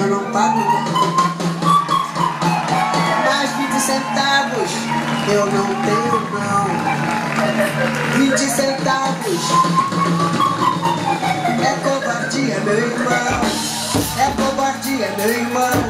Eu não pago, mais 20 centavos eu não tenho, não. 20 centavos é covardia, meu irmão. É covardia, meu irmão.